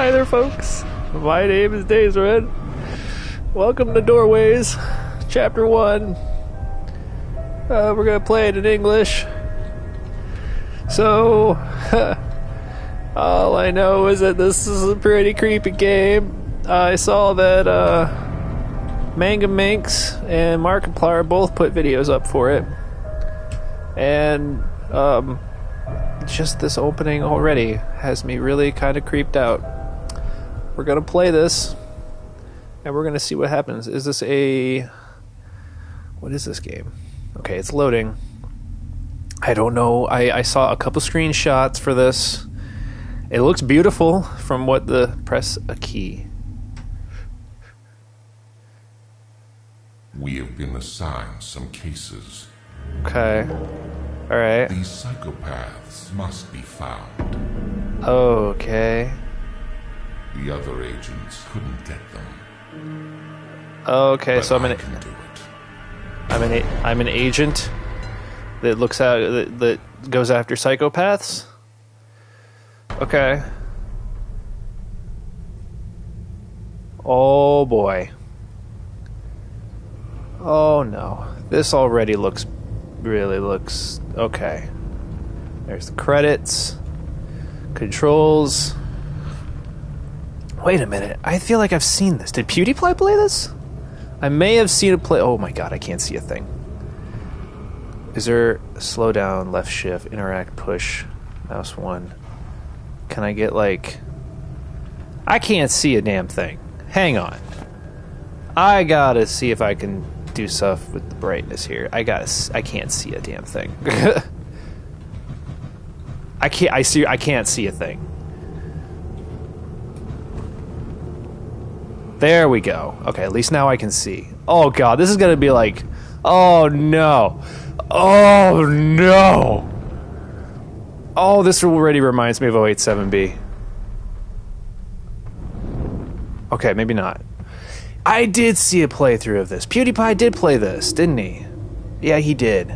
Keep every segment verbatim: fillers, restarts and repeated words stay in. Hi there, folks. My name is Days Red. Welcome to Doorways, Chapter one. Uh, we're gonna play it in English. So, all I know is that this is a pretty creepy game. I saw that uh, Manga Minx and Markiplier both put videos up for it, and um, just this opening already has me really kind of creeped out. We're gonna play this. And we're gonna see what happens. Is this a... What is this game? Okay, it's loading. I don't know. I, I saw a couple screenshots for this. It looks beautiful from what the... Press a key. We have been assigned some cases. Okay. Alright. These psychopaths must be found. Okay. The other agents couldn't get them. Okay, but so I'm an I'm an I'm an agent that looks out that, that goes after psychopaths. Okay. Oh boy. Oh no. This already looks really looks okay. There's the credits. Controls. Wait a minute. I feel like I've seen this. Did PewDiePie play this? I may have seen it play. Oh my god, I can't see a thing. Is there slow down, left shift, interact, push, mouse one? Can I get like... I can't see a damn thing. Hang on. I gotta see if I can do stuff with the brightness here. I gotta... I can't see a damn thing. I can't... I see... I can't see a thing. There we go. Okay, at least now I can see. Oh god, this is gonna be like... Oh no. Oh no. Oh, this already reminds me of oh eight seven B. Okay, maybe not. I did see a playthrough of this. PewDiePie did play this, didn't he? Yeah, he did.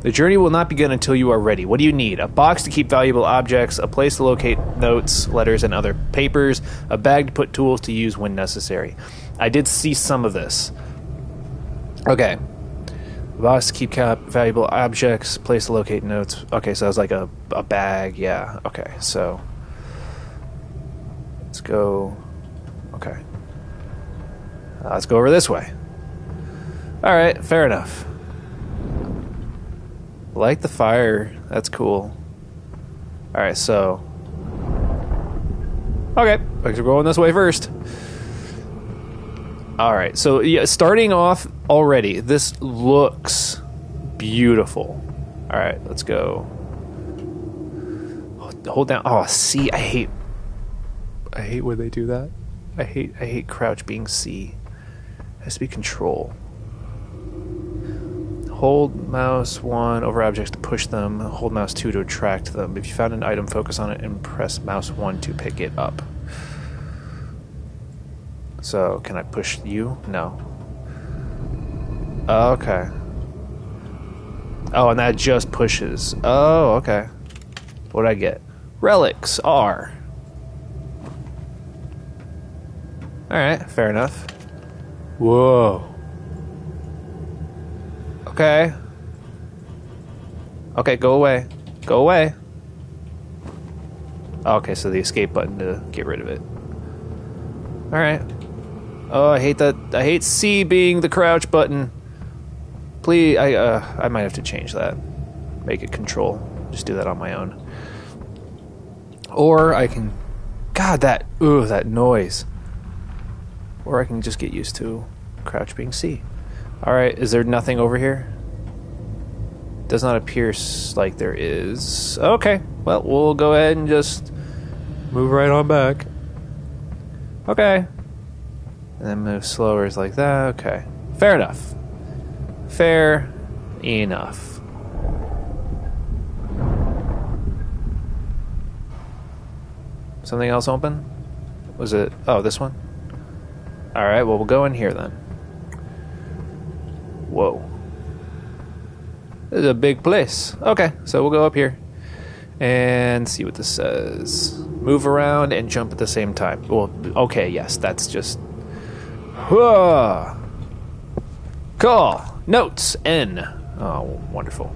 The journey will not begin until you are ready. What do you need? A box to keep valuable objects, a place to locate notes, letters, and other papers, a bag to put tools to use when necessary. I did see some of this. Okay. A box to keep valuable objects, place to locate notes. Okay, so that was like a, a bag. Yeah. Okay, so. Let's go. Okay. Uh, let's go over this way. Alright, fair enough. Light the fire. That's cool. Alright, so... Okay, we're going this way first. Alright, so yeah, starting off already, this looks beautiful. Alright, let's go. Hold down. Oh, see, I hate... I hate when they do that. I hate I hate crouch being C. It has to be control. Hold mouse one over objects to push them. Hold mouse two to attract them. If you found an item, focus on it and press mouse one to pick it up. So, can I push you? No. Okay. Oh, and that just pushes. Oh, okay. What did I get? Relics are. Alright, fair enough. Whoa. Okay. Okay, go away. Go away. Okay, so the escape button to get rid of it. Alright. Oh, I hate that. I hate C being the crouch button. Please, I, uh, I might have to change that. Make it control. Just do that on my own. Or I can... God, that... Ooh, that noise. Or I can just get used to crouch being C. Alright, is there nothing over here? Does not appear like there is. Okay, well, we'll go ahead and just move right on back. Okay. And then move slower like that. Okay. Fair enough. Fair enough. Something else open? Was it... Oh, this one? Alright, well, we'll go in here then. Whoa. This is a big place. Okay, so we'll go up here. and see what this says. Move around and jump at the same time. Well, okay, yes, that's just... Whoa. Cool. Notes, N. Oh, wonderful.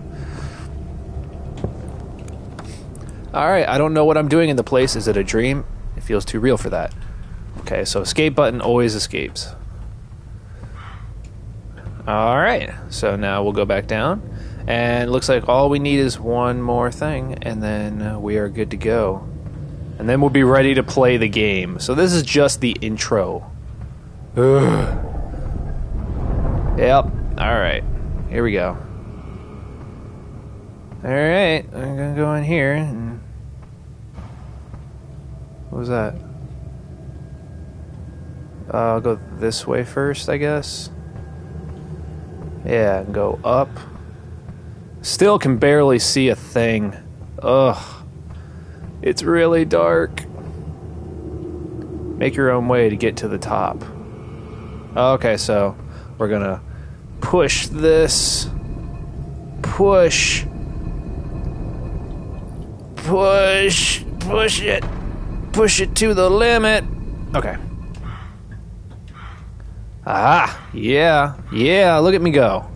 Alright, I don't know what I'm doing in the place. Is it a dream? It feels too real for that. Okay, so escape button always escapes. Alright, so now we'll go back down. And it looks like all we need is one more thing, and then we are good to go. And then we'll be ready to play the game. So this is just the intro. Ugh. Yep. Alright. Here we go. Alright. I'm gonna go in here and... What was that? Uh, I'll go this way first, I guess. Yeah, go up. Still can barely see a thing. Ugh. It's really dark. Make your own way to get to the top. Okay, so... We're gonna push this, push, push, push it, push it to the limit. Okay. Ah, yeah, yeah, look at me go.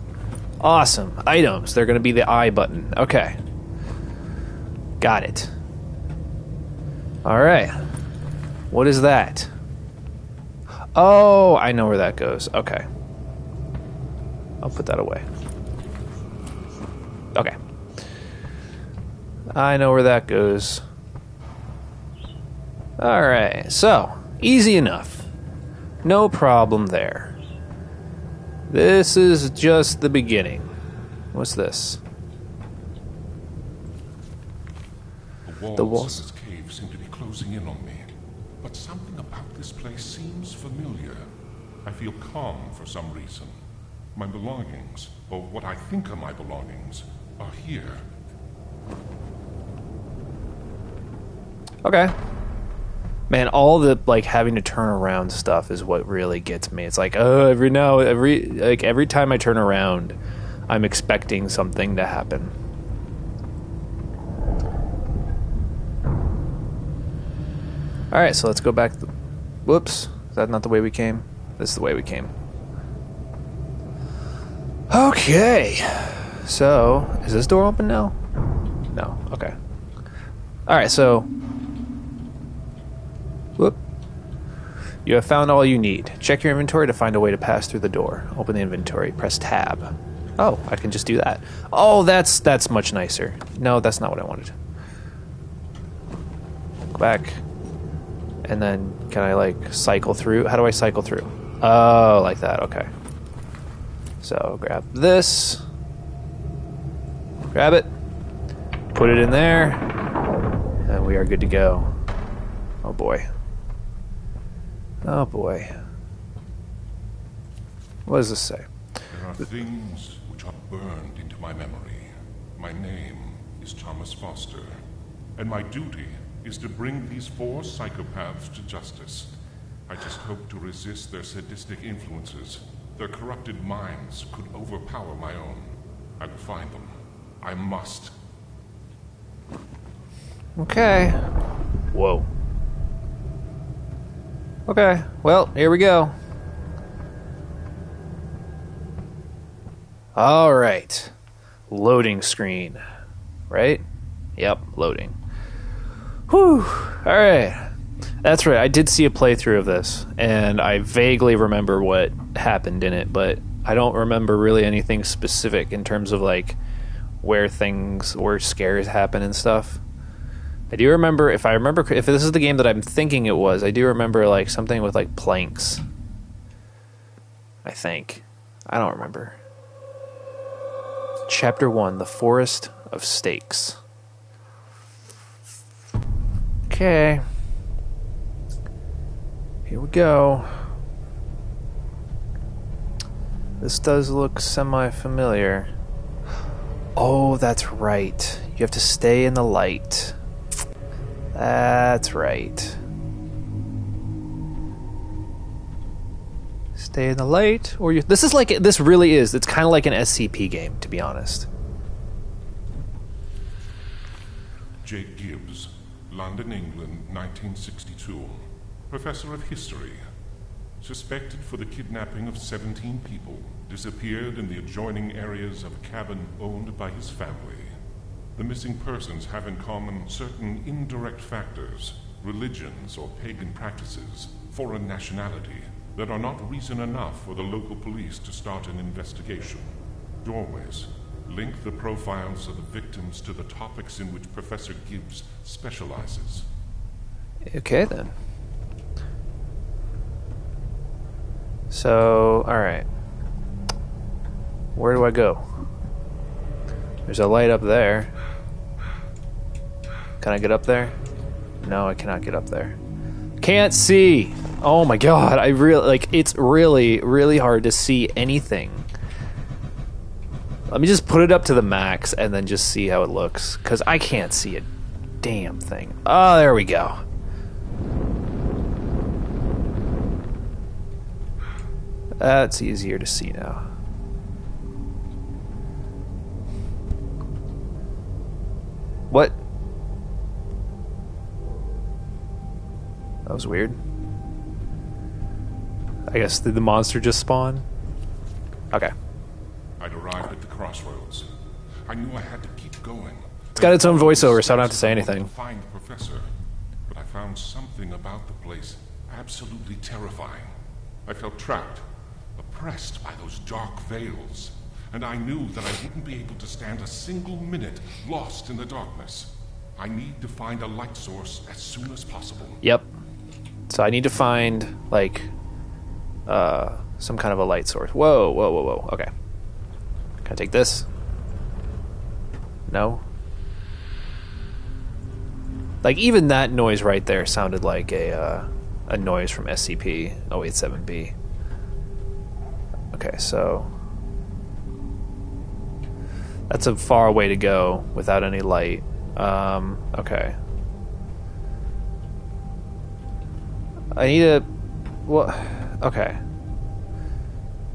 Awesome. Items, they're gonna be the I button. Okay. Got it. Alright. What is that? Oh, I know where that goes. Okay. I'll put that away. Okay. I know where that goes. Alright, so, easy enough. No problem there. This is just the beginning. What's this? The walls, the walls. of this cave seem to be closing in on me, but something about this place seems familiar. I feel calm for some reason. My belongings, or what I think are my belongings, are here. Okay. Man, all the like having to turn around stuff is what really gets me. It's like, oh, every now, every like every time I turn around, I'm expecting something to happen. All right, so let's go back. To, whoops, is that not the way we came? This is the way we came. Okay, so is this door open now? No, okay. Alright, so whoop. You have found all you need. Check your inventory to find a way to pass through the door. Open the inventory, press tab. Oh, I can just do that. Oh, that's that's much nicer. No, that's not what I wanted. Go back. And then can I like cycle through? How do I cycle through? Oh, like that, okay. So grab this, grab it, put it in there, and we are good to go. Oh boy. Oh boy. What does this say? There are things which are burned into my memory. My name is Thomas Foster, and my duty is to bring these four psychopaths to justice. I just hope to resist their sadistic influences. Their corrupted minds could overpower my own. I will find them. I must. Okay. Whoa. Okay. Well, here we go. All right. Loading screen. Right? Yep, loading. Whew. All right. That's right, I did see a playthrough of this, and I vaguely remember what happened in it, but I don't remember really anything specific in terms of, like, where things or scares happen and stuff. I do remember, if I remember, if this is the game that I'm thinking it was, I do remember, like, something with, like, planks. I think. I don't remember. Chapter one, The Forest of Stakes. Okay. Here we go. This does look semi-familiar. Oh, that's right. You have to stay in the light. That's right. Stay in the light, or you... This is like... This really is. It's kind of like an S C P game, to be honest. Jake Gibbs, London, England, nineteen sixty-two. Professor of History. Suspected for the kidnapping of seventeen people, disappeared in the adjoining areas of a cabin owned by his family. The missing persons have in common certain indirect factors, religions or pagan practices, foreign nationality, that are not reason enough for the local police to start an investigation. Doorways. Link the profiles of the victims to the topics in which Professor Gibbs specializes. Okay, then. So, alright. Where do I go? There's a light up there. Can I get up there? No, I cannot get up there. Can't see! Oh my god, I really, like, it's really, really hard to see anything. Let me just put it up to the max and then just see how it looks, because I can't see a damn thing. Oh, there we go. That's easier to see now. What? That was weird. I guess, did the monster just spawn? Okay. I'd arrived at the crossroads. I knew I had to keep going. It's got its own voiceover, so I don't have to say anything. To find the professor, but I found something about the place absolutely terrifying. I felt trapped, oppressed by those dark veils. And I knew that I wouldn't be able to stand a single minute lost in the darkness. I need to find a light source as soon as possible. Yep. So I need to find, like, uh, some kind of a light source. Whoa, whoa, whoa, whoa. Okay. Can I take this? No? Like, even that noise right there sounded like a, uh, a noise from S C P zero eight seven B. Okay, so... that's a far way to go without any light. Um, okay. I need a... well, okay.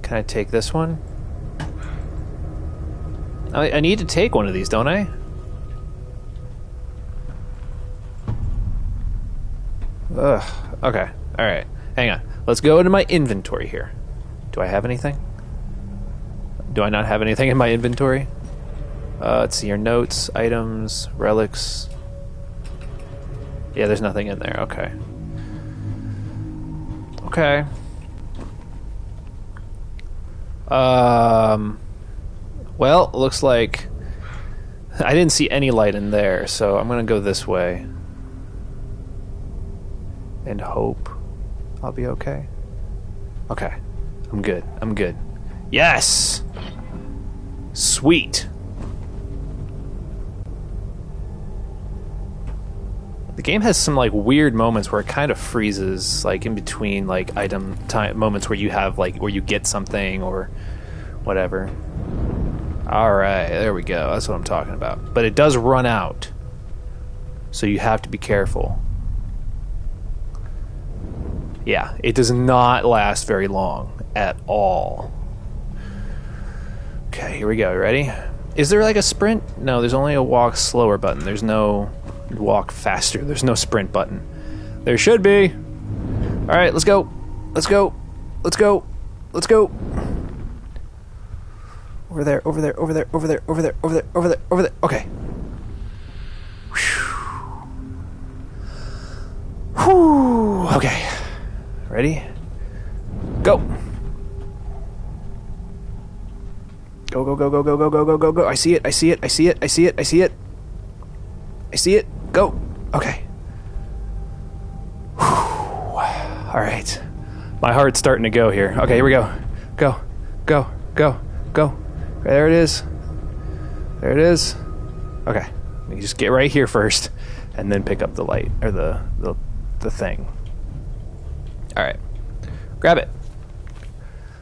Can I take this one? I, I need to take one of these, don't I? Ugh. Okay. Alright. Hang on. Let's go into my inventory here. Do I have anything? Do I not have anything in my inventory? Uh, let's see, your notes, items, relics. Yeah, there's nothing in there. Okay. Okay. Um, well, looks like I didn't see any light in there, so I'm gonna go this way and hope I'll be okay. Okay. I'm good. I'm good. Yes! Sweet! The game has some, like, weird moments where it kind of freezes, like, in between, like, item time moments where you have, like, where you get something or whatever. Alright, there we go. That's what I'm talking about. But it does run out. So you have to be careful. Yeah, it does not last very long at all. Okay, here we go. Ready? Is there, like, a sprint? No, there's only a walk slower button. There's no... walk faster. There's no sprint button. There should be. All right, let's go. Let's go. Let's go. Let's go. Over there, over there, over there, over there, over there, over there, over there, over there. Okay. Whew. Okay. Ready? Go. Go, go, go, go, go, go, go, go, go, go. I see it. I see it. I see it. I see it. I see it. I see it. Go. Okay. Whew. All right. My heart's starting to go here. Okay, here we go. Go. Go. Go. Go. There it is. There it is. Okay. Let me just get right here first, and then pick up the light or the the the thing. All right. Grab it.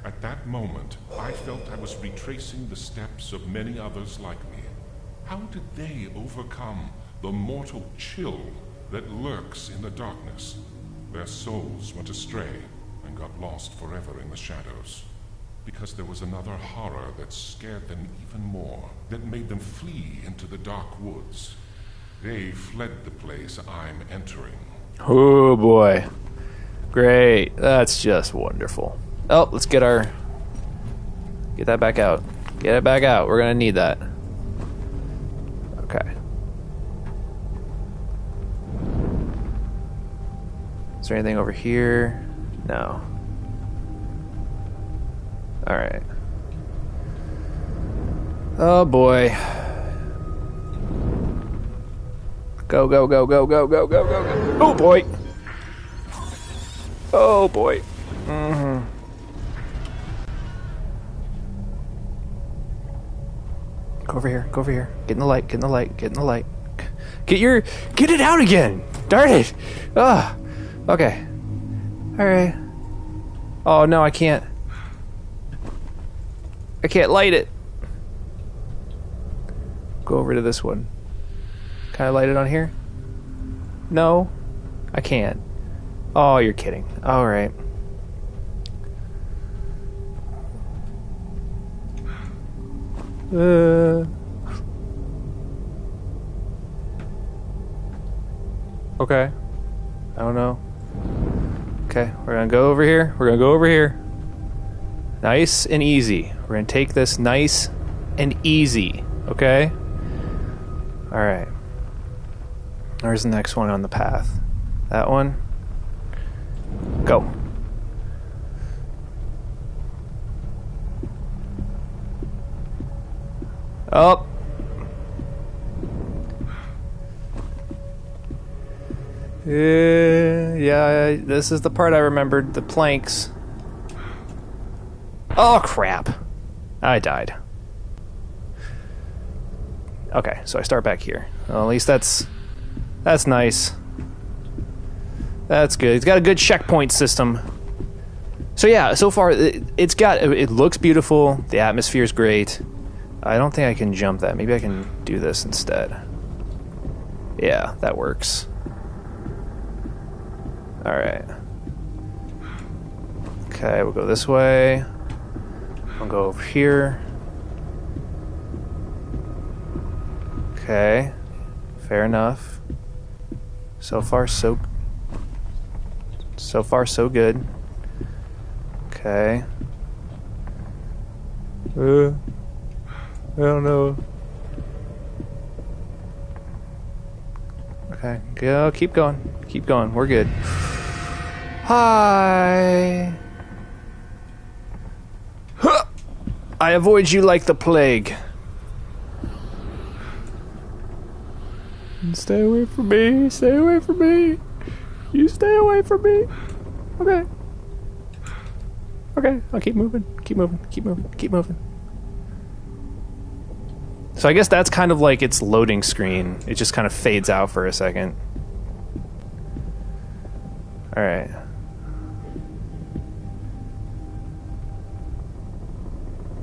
At that moment, I felt I was retracing the steps of many others like me. How did they overcome the mortal chill that lurks in the darkness? Their souls went astray and got lost forever in the shadows. Because there was another horror that scared them even more, that made them flee into the dark woods. They fled the place I'm entering. Oh boy. Great. That's just wonderful. Oh, let's get our... Get that back out. Get it back out. We're gonna need that. Okay. Is there anything over here? No. Alright. Oh boy. Go, go, go, go, go, go, go, go, go. Oh boy. Oh boy. Mm-hmm. Go over here, go over here. Get in the light, get in the light, get in the light. Get your, get it out again. Darn it. Ah. Oh, okay. Alright. Oh no, I can't. I can't light it. Go over to this one. Can I light it on here? No, I can't. Oh, you're kidding. All right. Uh. Okay. I don't know. Okay, we're gonna go over here. We're gonna go over here. Nice and easy. We're gonna take this nice and easy. Okay? Alright. Where's the next one on the path? That one? Go. Up. Uh, yeah, this is the part I remembered. The planks. Oh, crap. I died. Okay, so I start back here. Well, at least that's... That's nice. That's good. It's got a good checkpoint system. So yeah, so far, it, it's got... It looks beautiful. The atmosphere's great. I don't think I can jump that. Maybe I can do this instead. Yeah, that works. Alright. Okay, we'll go this way. I'll go over here. Okay, fair enough. So far, so... So far, so good. Okay. Uh, I don't know. Okay, go, keep going. Keep going, we're good. Hi! I avoid you like the plague. Stay away from me. Stay away from me. You stay away from me. Okay. Okay, I'll keep moving. Keep moving. Keep moving. Keep moving. So I guess that's kind of like its loading screen. It just kind of fades out for a second. Alright.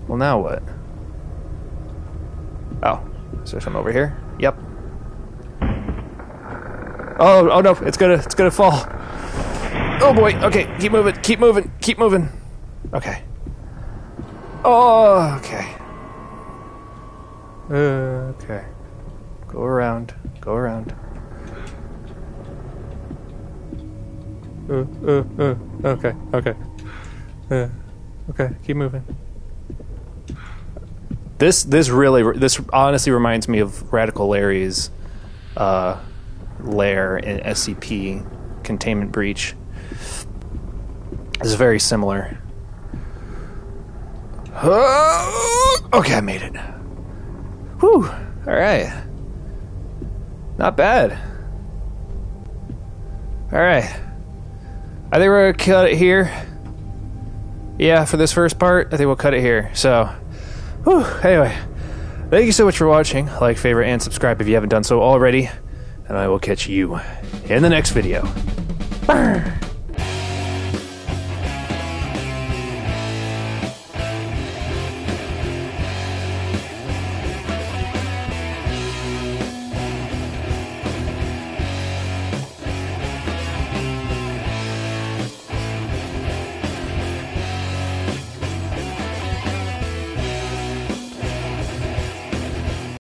Well, now what? Oh, is there something over here? Yep. Oh, oh no, it's gonna, it's gonna fall. Oh boy, okay, keep moving, keep moving, keep moving. Okay. Oh, okay. Uh, okay. Go around, go around. Uh, uh, uh, okay, okay. Uh, okay, keep moving. This this really this honestly reminds me of Radical Larry's uh, lair in S C P Containment Breach. It's very similar. Okay, I made it. Whew! All right, not bad. All right, I think we're gonna cut it here. Yeah, for this first part, I think we'll cut it here. So. Whew, anyway, thank you so much for watching. Like, favorite, and subscribe if you haven't done so already. And I will catch you in the next video. Brr.